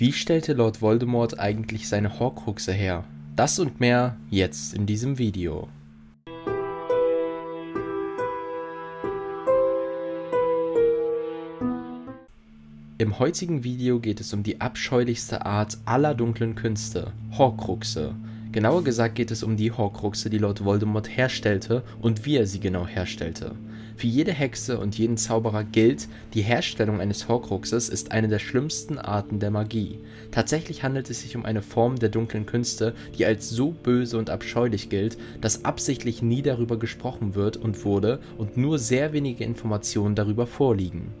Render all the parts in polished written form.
Wie stellte Lord Voldemort eigentlich seine Horcruxe her? Das und mehr jetzt in diesem Video. Im heutigen Video geht es um die abscheulichste Art aller dunklen Künste, Horcruxe. Genauer gesagt geht es um die Horcruxe, die Lord Voldemort herstellte und wie er sie genau herstellte. Für jede Hexe und jeden Zauberer gilt, die Herstellung eines Horcruxes ist eine der schlimmsten Arten der Magie. Tatsächlich handelt es sich um eine Form der dunklen Künste, die als so böse und abscheulich gilt, dass absichtlich nie darüber gesprochen wird und wurde und nur sehr wenige Informationen darüber vorliegen.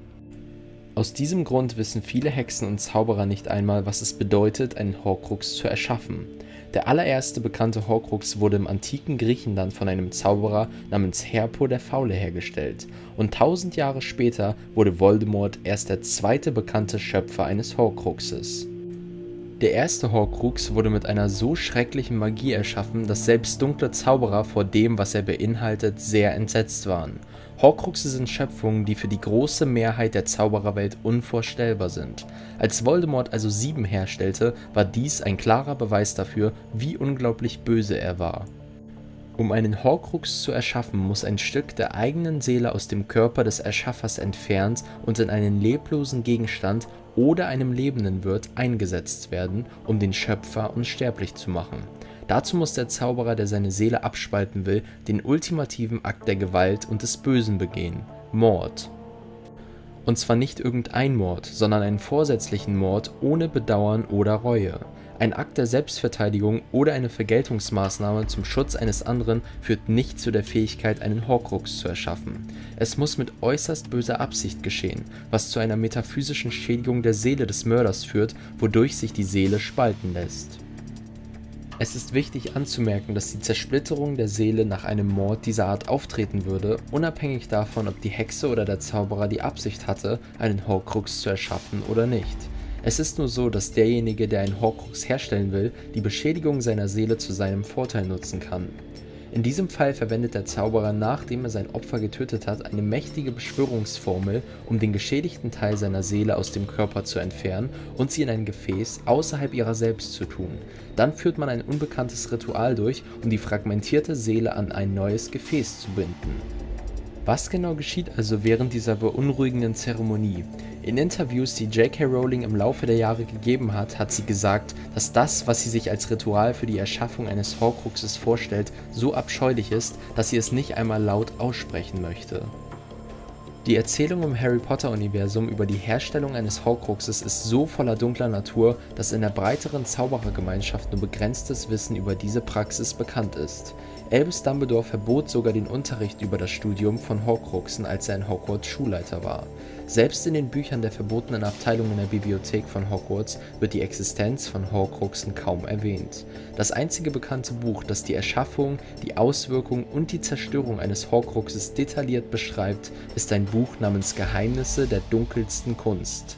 Aus diesem Grund wissen viele Hexen und Zauberer nicht einmal, was es bedeutet, einen Horcrux zu erschaffen. Der allererste bekannte Horcrux wurde im antiken Griechenland von einem Zauberer namens Herpo der Faule hergestellt und 1000 Jahre später wurde Voldemort erst der zweite bekannte Schöpfer eines Horcruxes. Der erste Horcrux wurde mit einer so schrecklichen Magie erschaffen, dass selbst dunkle Zauberer vor dem, was er beinhaltet, sehr entsetzt waren. Horcruxe sind Schöpfungen, die für die große Mehrheit der Zaubererwelt unvorstellbar sind. Als Voldemort also 7 herstellte, war dies ein klarer Beweis dafür, wie unglaublich böse er war. Um einen Horcrux zu erschaffen, muss ein Stück der eigenen Seele aus dem Körper des Erschaffers entfernt und in einen leblosen Gegenstand oder einem lebenden Wirt eingesetzt werden, um den Schöpfer unsterblich zu machen. Dazu muss der Zauberer, der seine Seele abspalten will, den ultimativen Akt der Gewalt und des Bösen begehen: Mord. Und zwar nicht irgendein Mord, sondern einen vorsätzlichen Mord ohne Bedauern oder Reue. Ein Akt der Selbstverteidigung oder eine Vergeltungsmaßnahme zum Schutz eines anderen führt nicht zu der Fähigkeit, einen Horcrux zu erschaffen. Es muss mit äußerst böser Absicht geschehen, was zu einer metaphysischen Schädigung der Seele des Mörders führt, wodurch sich die Seele spalten lässt. Es ist wichtig anzumerken, dass die Zersplitterung der Seele nach einem Mord dieser Art auftreten würde, unabhängig davon, ob die Hexe oder der Zauberer die Absicht hatte, einen Horcrux zu erschaffen oder nicht. Es ist nur so, dass derjenige, der einen Horcrux herstellen will, die Beschädigung seiner Seele zu seinem Vorteil nutzen kann. In diesem Fall verwendet der Zauberer, nachdem er sein Opfer getötet hat, eine mächtige Beschwörungsformel, um den geschädigten Teil seiner Seele aus dem Körper zu entfernen und sie in ein Gefäß außerhalb ihrer selbst zu tun. Dann führt man ein unbekanntes Ritual durch, um die fragmentierte Seele an ein neues Gefäß zu binden. Was genau geschieht also während dieser beunruhigenden Zeremonie? In Interviews, die J.K. Rowling im Laufe der Jahre gegeben hat, hat sie gesagt, dass das, was sie sich als Ritual für die Erschaffung eines Horcruxes vorstellt, so abscheulich ist, dass sie es nicht einmal laut aussprechen möchte. Die Erzählung im Harry Potter-Universum über die Herstellung eines Horcruxes ist so voller dunkler Natur, dass in der breiteren Zauberergemeinschaft nur begrenztes Wissen über diese Praxis bekannt ist. Albus Dumbledore verbot sogar den Unterricht über das Studium von Horcruxen, als er in Hogwarts Schulleiter war. Selbst in den Büchern der verbotenen Abteilung in der Bibliothek von Hogwarts wird die Existenz von Horcruxen kaum erwähnt. Das einzige bekannte Buch, das die Erschaffung, die Auswirkung und die Zerstörung eines Horcruxes detailliert beschreibt, ist ein Buch namens Geheimnisse der dunkelsten Kunst.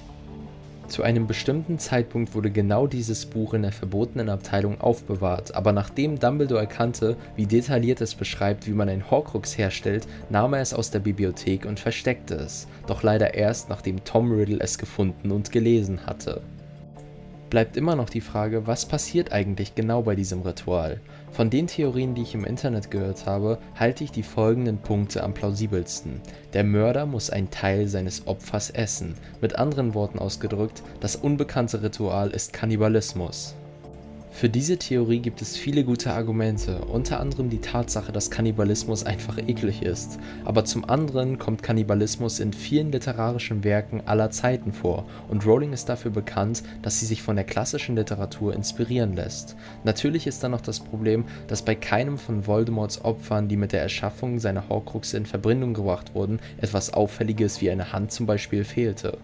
Zu einem bestimmten Zeitpunkt wurde genau dieses Buch in der verbotenen Abteilung aufbewahrt, aber nachdem Dumbledore erkannte, wie detailliert es beschreibt, wie man einen Horcrux herstellt, nahm er es aus der Bibliothek und versteckte es, doch leider erst, nachdem Tom Riddle es gefunden und gelesen hatte. Bleibt immer noch die Frage, was passiert eigentlich genau bei diesem Ritual? Von den Theorien, die ich im Internet gehört habe, halte ich die folgenden Punkte am plausibelsten. Der Mörder muss einen Teil seines Opfers essen. Mit anderen Worten ausgedrückt, das unbekannte Ritual ist Kannibalismus. Für diese Theorie gibt es viele gute Argumente, unter anderem die Tatsache, dass Kannibalismus einfach eklig ist. Aber zum anderen kommt Kannibalismus in vielen literarischen Werken aller Zeiten vor und Rowling ist dafür bekannt, dass sie sich von der klassischen Literatur inspirieren lässt. Natürlich ist dann noch das Problem, dass bei keinem von Voldemorts Opfern, die mit der Erschaffung seiner Horcruxe in Verbindung gebracht wurden, etwas Auffälliges wie eine Hand zum Beispiel fehlte.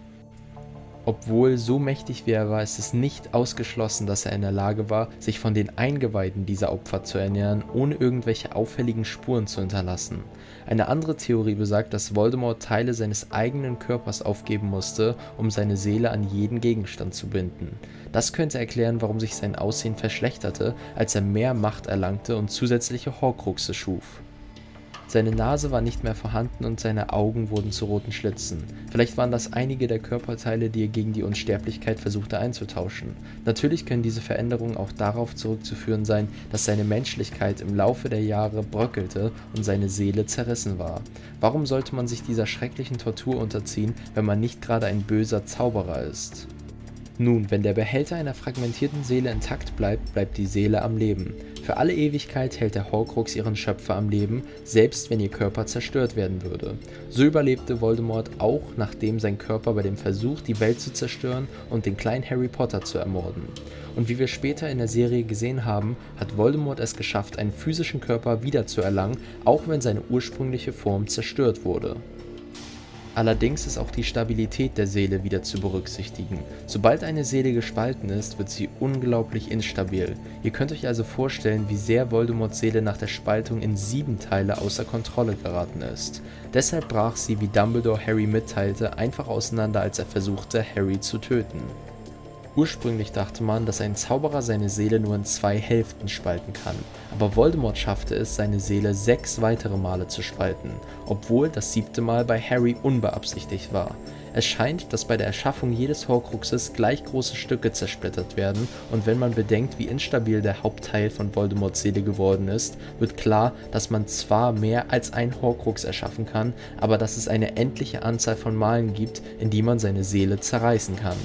Obwohl so mächtig wie er war, ist es nicht ausgeschlossen, dass er in der Lage war, sich von den Eingeweiden dieser Opfer zu ernähren, ohne irgendwelche auffälligen Spuren zu hinterlassen. Eine andere Theorie besagt, dass Voldemort Teile seines eigenen Körpers aufgeben musste, um seine Seele an jeden Gegenstand zu binden. Das könnte erklären, warum sich sein Aussehen verschlechterte, als er mehr Macht erlangte und zusätzliche Horcruxe schuf. Seine Nase war nicht mehr vorhanden und seine Augen wurden zu roten Schlitzen. Vielleicht waren das einige der Körperteile, die er gegen die Unsterblichkeit versuchte einzutauschen. Natürlich können diese Veränderungen auch darauf zurückzuführen sein, dass seine Menschlichkeit im Laufe der Jahre bröckelte und seine Seele zerrissen war. Warum sollte man sich dieser schrecklichen Tortur unterziehen, wenn man nicht gerade ein böser Zauberer ist? Nun, wenn der Behälter einer fragmentierten Seele intakt bleibt, bleibt die Seele am Leben. Für alle Ewigkeit hält der Horcrux ihren Schöpfer am Leben, selbst wenn ihr Körper zerstört werden würde. So überlebte Voldemort auch, nachdem sein Körper bei dem Versuch, die Welt zu zerstören und den kleinen Harry Potter zu ermorden. Und wie wir später in der Serie gesehen haben, hat Voldemort es geschafft, einen physischen Körper wiederzuerlangen, auch wenn seine ursprüngliche Form zerstört wurde. Allerdings ist auch die Stabilität der Seele wieder zu berücksichtigen. Sobald eine Seele gespalten ist, wird sie unglaublich instabil. Ihr könnt euch also vorstellen, wie sehr Voldemorts Seele nach der Spaltung in 7 Teile außer Kontrolle geraten ist. Deshalb brach sie, wie Dumbledore Harry mitteilte, einfach auseinander, als er versuchte, Harry zu töten. Ursprünglich dachte man, dass ein Zauberer seine Seele nur in 2 Hälften spalten kann, aber Voldemort schaffte es, seine Seele 6 weitere Male zu spalten, obwohl das 7. Mal bei Harry unbeabsichtigt war. Es scheint, dass bei der Erschaffung jedes Horcruxes gleich große Stücke zersplittert werden, und wenn man bedenkt, wie instabil der Hauptteil von Voldemorts Seele geworden ist, wird klar, dass man zwar mehr als ein Horcrux erschaffen kann, aber dass es eine endliche Anzahl von Malen gibt, in die man seine Seele zerreißen kann.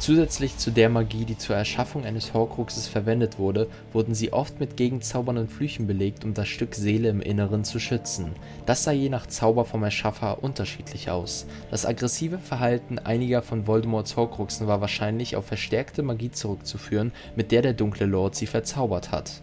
Zusätzlich zu der Magie, die zur Erschaffung eines Horcruxes verwendet wurde, wurden sie oft mit Gegenzaubern und Flüchen belegt, um das Stück Seele im Inneren zu schützen. Das sah je nach Zauber vom Erschaffer unterschiedlich aus. Das aggressive Verhalten einiger von Voldemorts Horcruxen war wahrscheinlich auf verstärkte Magie zurückzuführen, mit der der dunkle Lord sie verzaubert hat.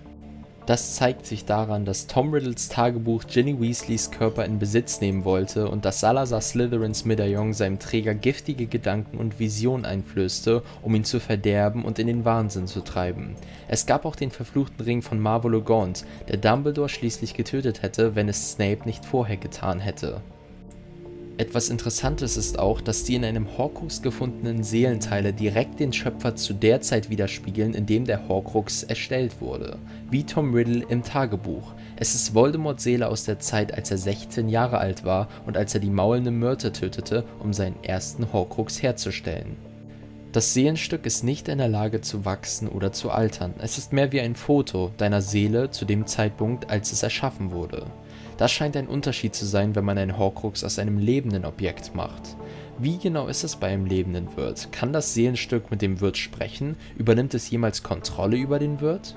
Das zeigt sich daran, dass Tom Riddles Tagebuch Ginny Weasleys Körper in Besitz nehmen wollte und dass Salazar Slytherins Medaillon seinem Träger giftige Gedanken und Visionen einflößte, um ihn zu verderben und in den Wahnsinn zu treiben. Es gab auch den verfluchten Ring von Marvolo Gaunt, der Dumbledore schließlich getötet hätte, wenn es Snape nicht vorher getan hätte. Etwas Interessantes ist auch, dass die in einem Horcrux gefundenen Seelenteile direkt den Schöpfer zu der Zeit widerspiegeln, in dem der Horcrux erstellt wurde, wie Tom Riddle im Tagebuch. Es ist Voldemorts Seele aus der Zeit, als er 16 Jahre alt war und als er die maulende Myrte tötete, um seinen ersten Horcrux herzustellen. Das Seelenstück ist nicht in der Lage zu wachsen oder zu altern. Es ist mehr wie ein Foto deiner Seele zu dem Zeitpunkt, als es erschaffen wurde. Das scheint ein Unterschied zu sein, wenn man einen Horcrux aus einem lebenden Objekt macht. Wie genau ist es bei einem lebenden Wirt? Kann das Seelenstück mit dem Wirt sprechen? Übernimmt es jemals Kontrolle über den Wirt?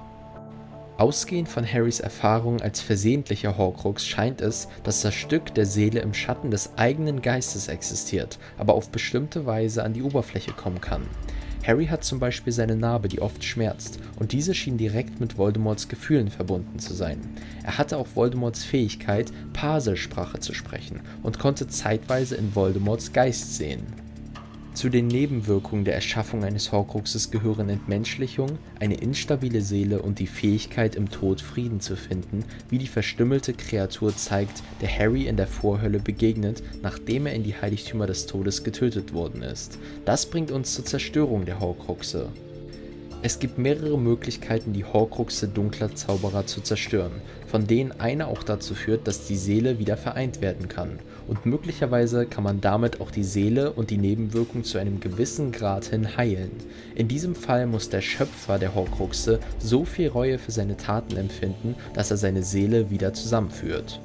Ausgehend von Harrys Erfahrung als versehentlicher Horcrux scheint es, dass das Stück der Seele im Schatten des eigenen Geistes existiert, aber auf bestimmte Weise an die Oberfläche kommen kann. Harry hat zum Beispiel seine Narbe, die oft schmerzt, und diese schien direkt mit Voldemorts Gefühlen verbunden zu sein. Er hatte auch Voldemorts Fähigkeit, Parselsprache zu sprechen und konnte zeitweise in Voldemorts Geist sehen. Zu den Nebenwirkungen der Erschaffung eines Horcruxes gehören Entmenschlichung, eine instabile Seele und die Fähigkeit, im Tod Frieden zu finden, wie die verstümmelte Kreatur zeigt, der Harry in der Vorhölle begegnet, nachdem er in die Heiligtümer des Todes getötet worden ist. Das bringt uns zur Zerstörung der Horcruxe. Es gibt mehrere Möglichkeiten, die Horcruxe dunkler Zauberer zu zerstören, von denen eine auch dazu führt, dass die Seele wieder vereint werden kann. Und möglicherweise kann man damit auch die Seele und die Nebenwirkung zu einem gewissen Grad hin heilen. In diesem Fall muss der Schöpfer der Horcruxe so viel Reue für seine Taten empfinden, dass er seine Seele wieder zusammenführt.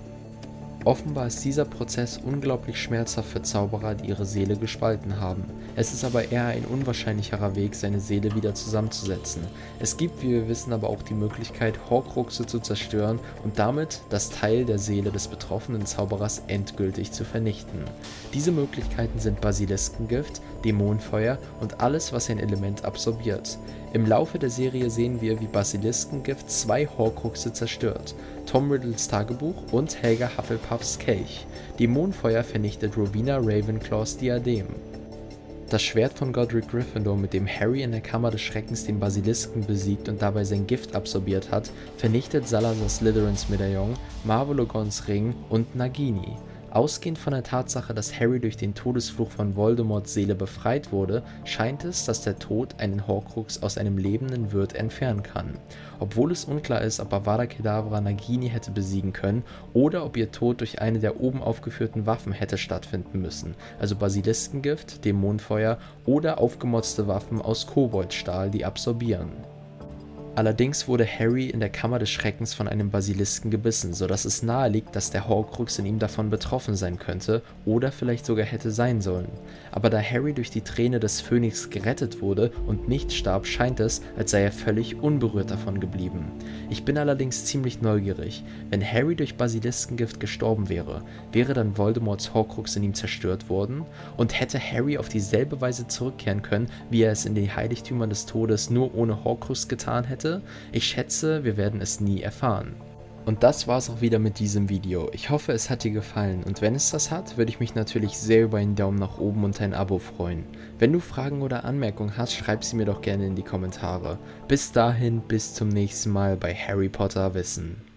Offenbar ist dieser Prozess unglaublich schmerzhaft für Zauberer, die ihre Seele gespalten haben. Es ist aber eher ein unwahrscheinlicherer Weg, seine Seele wieder zusammenzusetzen. Es gibt, wie wir wissen, aber auch die Möglichkeit, Horcruxe zu zerstören und damit das Teil der Seele des betroffenen Zauberers endgültig zu vernichten. Diese Möglichkeiten sind Basiliskengift, Dämonenfeuer und alles, was ein Element absorbiert. Im Laufe der Serie sehen wir, wie Basiliskengift 2 Horcruxe zerstört: Tom Riddles Tagebuch und Helga Hufflepuffs Kelch. Dämonenfeuer vernichtet Rowena Ravenclaws Diadem. Das Schwert von Godric Gryffindor, mit dem Harry in der Kammer des Schreckens den Basilisken besiegt und dabei sein Gift absorbiert hat, vernichtet Salazar Slytherins Medaillon, Marvolo Gaunts Ring und Nagini. Ausgehend von der Tatsache, dass Harry durch den Todesfluch von Voldemorts Seele befreit wurde, scheint es, dass der Tod einen Horcrux aus einem lebenden Wirt entfernen kann. Obwohl es unklar ist, ob Avada Kedavra Nagini hätte besiegen können oder ob ihr Tod durch eine der oben aufgeführten Waffen hätte stattfinden müssen, also Basiliskengift, Dämonenfeuer oder aufgemotzte Waffen aus Koboldstahl, die absorbieren. Allerdings wurde Harry in der Kammer des Schreckens von einem Basilisken gebissen, sodass es naheliegt, dass der Horcrux in ihm davon betroffen sein könnte oder vielleicht sogar hätte sein sollen. Aber da Harry durch die Träne des Phönix gerettet wurde und nicht starb, scheint es, als sei er völlig unberührt davon geblieben. Ich bin allerdings ziemlich neugierig. Wenn Harry durch Basiliskengift gestorben wäre, wäre dann Voldemorts Horcrux in ihm zerstört worden? Und hätte Harry auf dieselbe Weise zurückkehren können, wie er es in den Heiligtümern des Todes nur ohne Horcrux getan hätte? Ich schätze, wir werden es nie erfahren. Und das war's auch wieder mit diesem Video. Ich hoffe, es hat dir gefallen und wenn es das hat, würde ich mich natürlich sehr über einen Daumen nach oben und ein Abo freuen. Wenn du Fragen oder Anmerkungen hast, schreib sie mir doch gerne in die Kommentare. Bis dahin, bis zum nächsten Mal bei Harry Potter Wissen.